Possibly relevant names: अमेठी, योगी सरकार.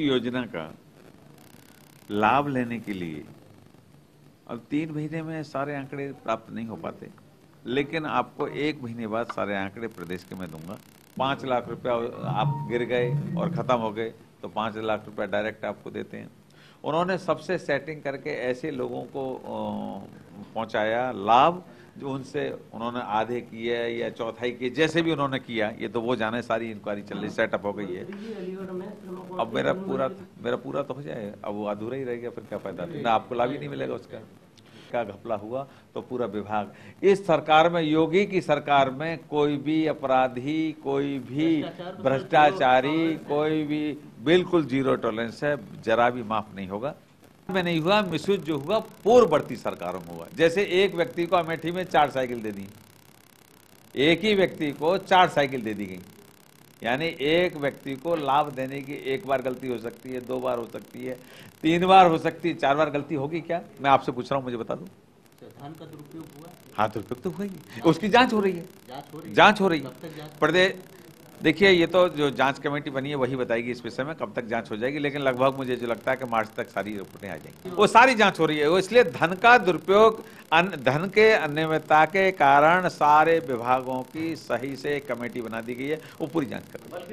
कृषि योजना का लाभ लेने के लिए अब 3 महीने में सारे आंकड़े प्राप्त नहीं हो पाते, लेकिन आपको 1 महीने बाद सारे आंकड़े प्रदेश के मैं दूंगा। 5 लाख रुपया आप गिर गए और खत्म हो गए तो 5 लाख रुपया डायरेक्ट आपको देते हैं। उन्होंने सबसे सेटिंग करके ऐसे लोगों को पहुंचाया लाभ जो उनसे उन्होंने आधे किए या चौथाई किए, जैसे भी उन्होंने किया, ये तो वो जाने, सारी इंक्वायरी चल रही, सेटअप हो गई है। अब मेरा पूरा तो हो जाए, अब वो अधूरा ही रह गया, फिर क्या फायदा, ना आपको लाभ ही नहीं मिलेगा उसका। क्या घपला हुआ तो पूरा विभाग, इस सरकार में, योगी की सरकार में कोई भी अपराधी, कोई भी भ्रष्टाचारी, कोई भी बिल्कुल जीरो टॉलरेंस है, जरा भी माफ नहीं होगा। में नहीं हुआ, मिसयूज जो हुआ पूर्ववर्ती सरकारों में हुआ। जैसे एक व्यक्ति को अमेठी में 4 साइकिल दे दी, एक ही व्यक्ति को 4 साइकिल दे दी गई, यानी एक व्यक्ति को लाभ देने की 1 बार गलती हो सकती है, 2 बार हो सकती है, 3 बार हो सकती है, 4 बार गलती होगी क्या? मैं आपसे पूछ रहा हूं, मुझे बता दो। संविधान का दुरुपयोग हुआ? हाँ, दुरुपयोग तो हुआ ही, उसकी जांच हो रही है, जांच हो रही है प्रदेश। देखिए, ये तो जो जांच कमेटी बनी है वही बताएगी इस विषय में कब तक जांच हो जाएगी, लेकिन लगभग मुझे जो लगता है कि मार्च तक सारी रिपोर्टें आ जाएंगी। वो सारी जांच हो रही है, वो इसलिए धन का दुरुपयोग, धन के अनियमितता के कारण सारे विभागों की सही से कमेटी बना दी गई है, वो पूरी जांच कर रही है।